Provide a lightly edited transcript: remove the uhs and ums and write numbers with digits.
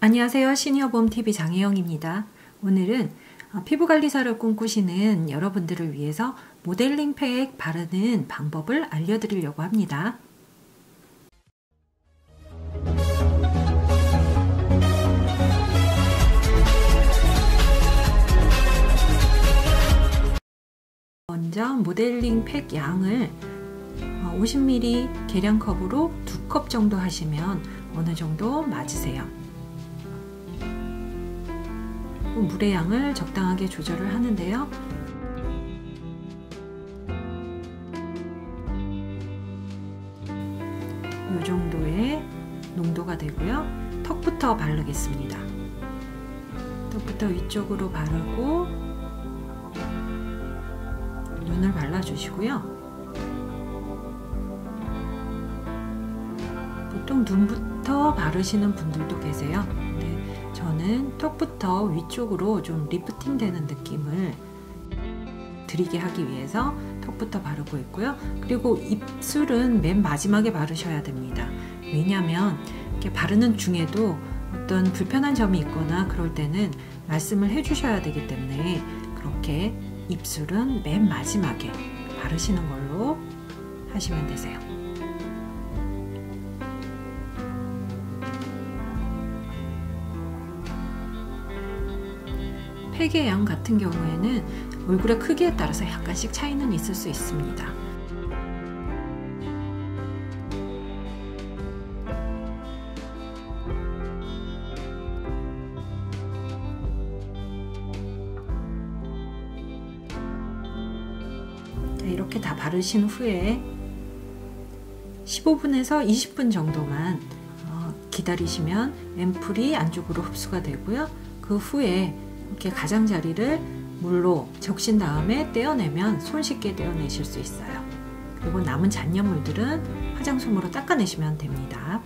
안녕하세요. 시니어봄 TV 장혜영입니다. 오늘은 피부관리사를 꿈꾸시는 여러분들을 위해서 모델링 팩 바르는 방법을 알려드리려고 합니다. 먼저 모델링 팩 양을 50ml 계량컵으로 2컵 정도 하시면 어느 정도 맞으세요. 물의 양을 적당하게 조절을 하는데요. 이 정도의 농도가 되고요. 턱부터 바르겠습니다. 턱부터 위쪽으로 바르고 눈을 발라주시고요. 보통 눈부터 바르시는 분들도 계세요. 네, 저는 턱부터 위쪽으로 좀 리프팅 되는 느낌을 드리게 하기 위해서 턱부터 바르고 있고요. 그리고 입술은 맨 마지막에 바르셔야 됩니다. 왜냐하면 이렇게 바르는 중에도 어떤 불편한 점이 있거나 그럴 때는 말씀을 해주셔야 되기 때문에 그렇게 입술은 맨 마지막에 바르시는 걸로 하시면 되세요. 팩의 양 같은 경우에는 얼굴의 크기에 따라서 약간씩 차이는 있을 수 있습니다. 이렇게 다 바르신 후에 15분에서 20분 정도만 기다리시면 앰플이 안쪽으로 흡수가 되고요. 그 후에 이렇게 가장자리를 물로 적신 다음에 떼어내면 손쉽게 떼어내실 수 있어요. 그리고 남은 잔여물들은 화장솜으로 닦아내시면 됩니다.